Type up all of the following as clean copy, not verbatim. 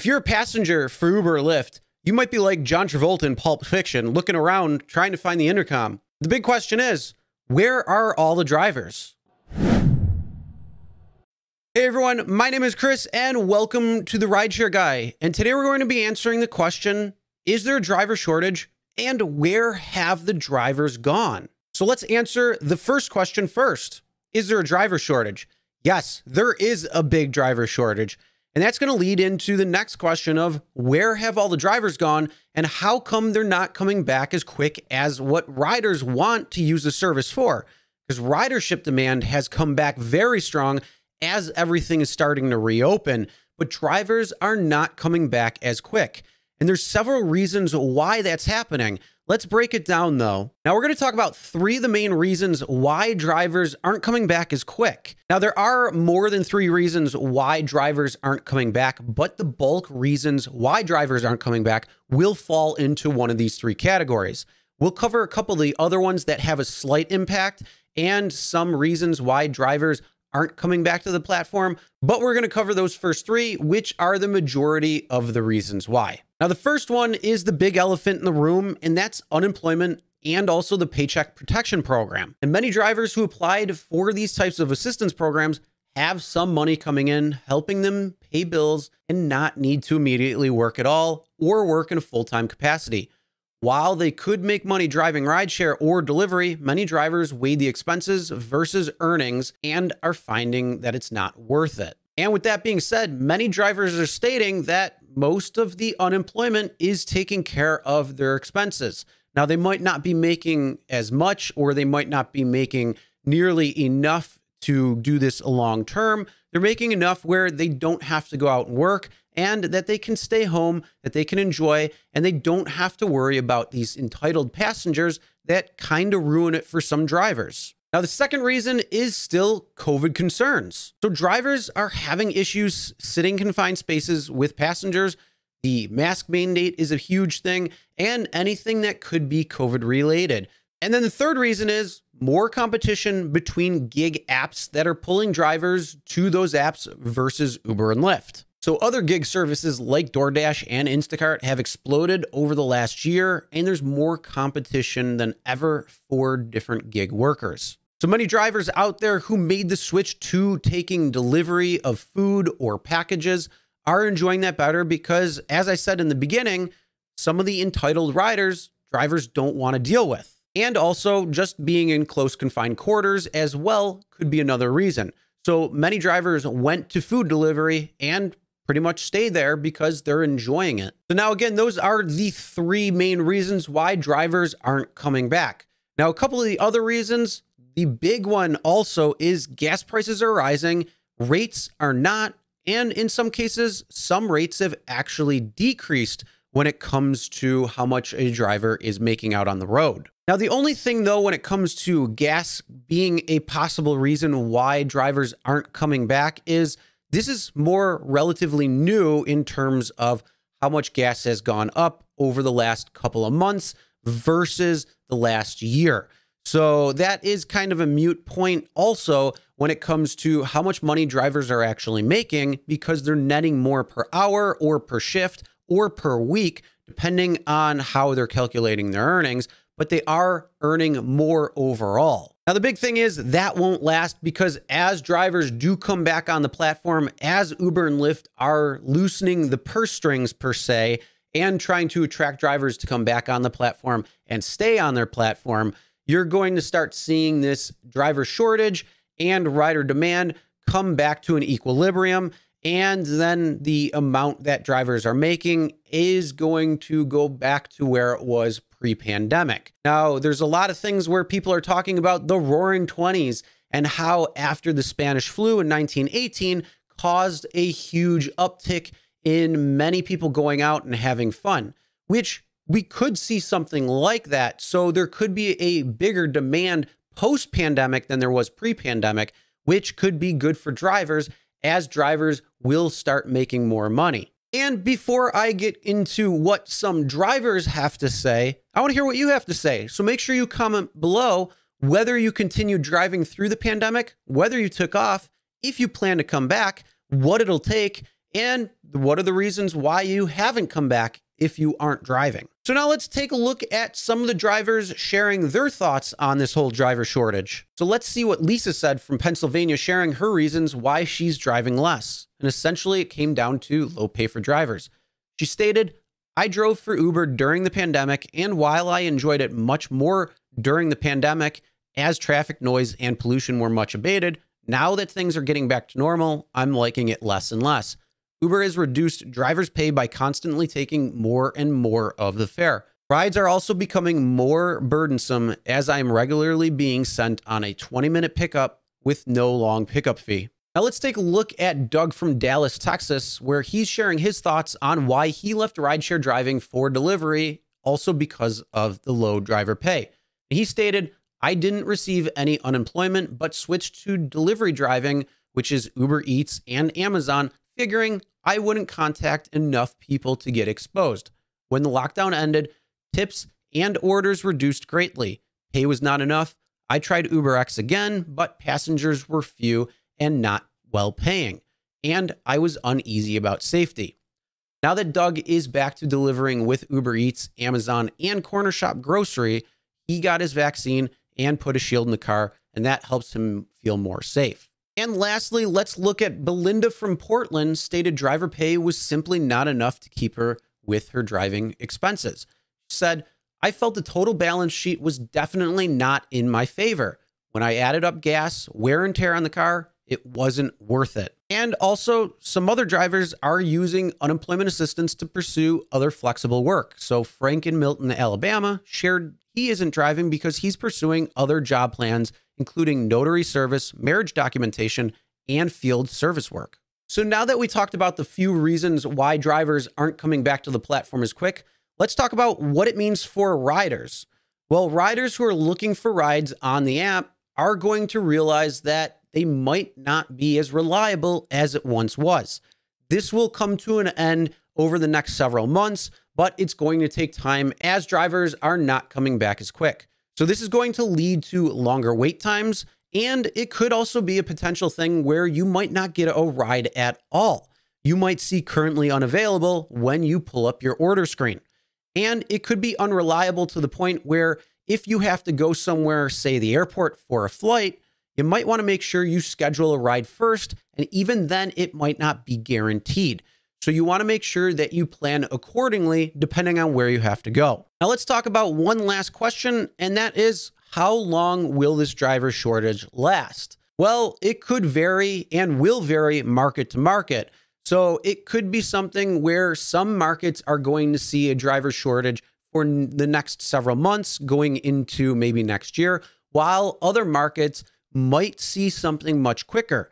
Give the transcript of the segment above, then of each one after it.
If you're a passenger for Uber or Lyft, you might be like John Travolta in Pulp Fiction, looking around, trying to find the intercom. The big question is, where are all the drivers? Hey everyone, my name is Chris and welcome to The Rideshare Guy. And today we're going to be answering the question, is there a driver shortage and where have the drivers gone? So let's answer the first question first. Is there a driver shortage? Yes, there is a big driver shortage. And that's going to lead into the next question of where have all the drivers gone and how come they're not coming back as quick as what riders want to use the service for? Because ridership demand has come back very strong as everything is starting to reopen, but drivers are not coming back as quick. And there's several reasons why that's happening. Let's break it down though. Now we're going to talk about three of the main reasons why drivers aren't coming back as quick. Now there are more than three reasons why drivers aren't coming back, but the bulk reasons why drivers aren't coming back will fall into one of these three categories. We'll cover a couple of the other ones that have a slight impact and some reasons why drivers aren't coming back to the platform, but we're going to cover those first three, which are the majority of the reasons why. Now, the first one is the big elephant in the room, and that's unemployment and also the Paycheck Protection Program. And many drivers who applied for these types of assistance programs have some money coming in, helping them pay bills and not need to immediately work at all or work in a full-time capacity. While they could make money driving rideshare or delivery, many drivers weigh the expenses versus earnings and are finding that it's not worth it. And with that being said, many drivers are stating that most of the unemployment is taking care of their expenses. Now, they might not be making as much or they might not be making nearly enough to do this long term. They're making enough where they don't have to go out and work and that they can stay home, that they can enjoy, and they don't have to worry about these entitled passengers that kind of ruin it for some drivers. Now, the second reason is still COVID concerns. So drivers are having issues sitting in confined spaces with passengers. The mask mandate is a huge thing and anything that could be COVID related. And then the third reason is more competition between gig apps that are pulling drivers to those apps versus Uber and Lyft. So other gig services like DoorDash and Instacart have exploded over the last year, and there's more competition than ever for different gig workers. So many drivers out there who made the switch to taking delivery of food or packages are enjoying that better because, as I said in the beginning, some of the entitled riders, drivers don't want to deal with. And also just being in close confined quarters as well could be another reason. So many drivers went to food delivery and pretty much stay there because they're enjoying it. So now again, those are the three main reasons why drivers aren't coming back. Now, a couple of the other reasons, the big one also is gas prices are rising, rates are not, and in some cases, some rates have actually decreased when it comes to how much a driver is making out on the road. Now, the only thing though, when it comes to gas being a possible reason why drivers aren't coming back is this is more relatively new in terms of how much gas has gone up over the last couple of months versus the last year. So that is kind of a moot point also when it comes to how much money drivers are actually making because they're netting more per hour or per shift or per week, depending on how they're calculating their earnings, but they are earning more overall. Now, the big thing is that won't last because as drivers do come back on the platform, as Uber and Lyft are loosening the purse strings per se, and trying to attract drivers to come back on the platform and stay on their platform, you're going to start seeing this driver shortage and rider demand come back to an equilibrium. And then the amount that drivers are making is going to go back to where it was pre-pandemic. Now, there's a lot of things where people are talking about the roaring 20s and how after the Spanish flu in 1918 caused a huge uptick in many people going out and having fun, which we could see something like that. So there could be a bigger demand post-pandemic than there was pre-pandemic, which could be good for drivers as drivers will start making more money. And before I get into what some drivers have to say, I want to hear what you have to say. So make sure you comment below whether you continued driving through the pandemic, whether you took off, if you plan to come back, what it'll take, and what are the reasons why you haven't come back if you aren't driving. So now let's take a look at some of the drivers sharing their thoughts on this whole driver shortage. So let's see what Lisa said from Pennsylvania, sharing her reasons why she's driving less. And essentially it came down to low pay for drivers. She stated, I drove for Uber during the pandemic, and while I enjoyed it much more during the pandemic, as traffic noise and pollution were much abated, now that things are getting back to normal, I'm liking it less and less. Uber has reduced drivers' pay by constantly taking more and more of the fare. Rides are also becoming more burdensome, as I am regularly being sent on a 20-minute pickup with no long pickup fee. Now let's take a look at Doug from Dallas, Texas, where he's sharing his thoughts on why he left rideshare driving for delivery, also because of the low driver pay. He stated, I didn't receive any unemployment, but switched to delivery driving, which is Uber Eats and Amazon, figuring I wouldn't contact enough people to get exposed. When the lockdown ended, tips and orders reduced greatly. Pay was not enough. I tried UberX again, but passengers were few and not well paying. And I was uneasy about safety. Now that Doug is back to delivering with Uber Eats, Amazon, and Corner Shop Grocery, he got his vaccine and put a shield in the car, and that helps him feel more safe. And lastly, let's look at Belinda from Portland, stated driver pay was simply not enough to keep her with her driving expenses. She said, I felt the total balance sheet was definitely not in my favor. When I added up gas, wear and tear on the car, it wasn't worth it. And also, some other drivers are using unemployment assistance to pursue other flexible work. So Frank in Milton, Alabama, shared he isn't driving because he's pursuing other job plans, including notary service, marriage documentation, and field service work. So now that we talked about the few reasons why drivers aren't coming back to the platform as quick, let's talk about what it means for riders. Well, riders who are looking for rides on the app are going to realize that they might not be as reliable as it once was. This will come to an end over the next several months, but it's going to take time as drivers are not coming back as quick. So this is going to lead to longer wait times, and it could also be a potential thing where you might not get a ride at all. You might see currently unavailable when you pull up your order screen. And it could be unreliable to the point where if you have to go somewhere, say the airport for a flight, you might want to make sure you schedule a ride first, and even then it might not be guaranteed. So you want to make sure that you plan accordingly depending on where you have to go. Now let's talk about one last question, and that is, how long will this driver shortage last? Well, it could vary and will vary market to market. So it could be something where some markets are going to see a driver shortage for the next several months going into maybe next year, while other markets might see something much quicker.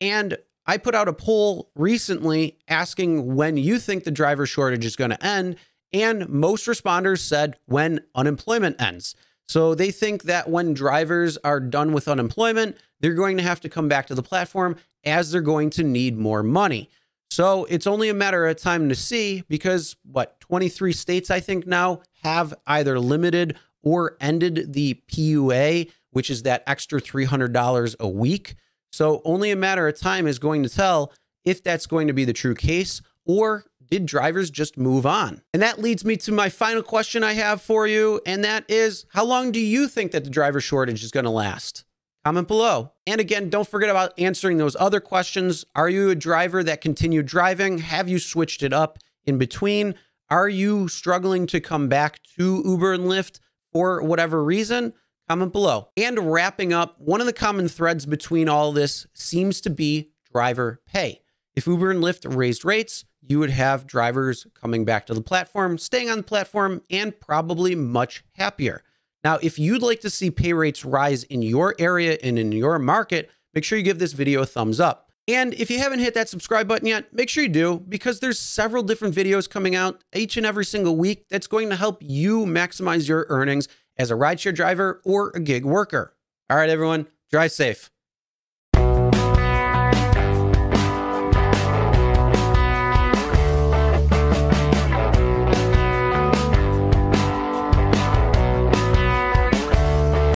And I put out a poll recently asking when you think the driver shortage is going to end, and most responders said when unemployment ends. So they think that when drivers are done with unemployment, they're going to have to come back to the platform as they're going to need more money. So it's only a matter of time to see, because what, 23 states, I think now, have either limited or ended the PUA, which is that extra $300 a week. So only a matter of time is going to tell if that's going to be the true case, or did drivers just move on? And that leads me to my final question I have for you, and that is, how long do you think that the driver shortage is going to last? Comment below. And again, don't forget about answering those other questions. Are you a driver that continued driving? Have you switched it up in between? Are you struggling to come back to Uber and Lyft for whatever reason? Comment below. And wrapping up, one of the common threads between all this seems to be driver pay. If Uber and Lyft raised rates, you would have drivers coming back to the platform, staying on the platform, and probably much happier. Now, if you'd like to see pay rates rise in your area and in your market, make sure you give this video a thumbs up. And if you haven't hit that subscribe button yet, make sure you do, because there's several different videos coming out each and every single week that's going to help you maximize your earnings as a rideshare driver or a gig worker. All right, everyone, drive safe.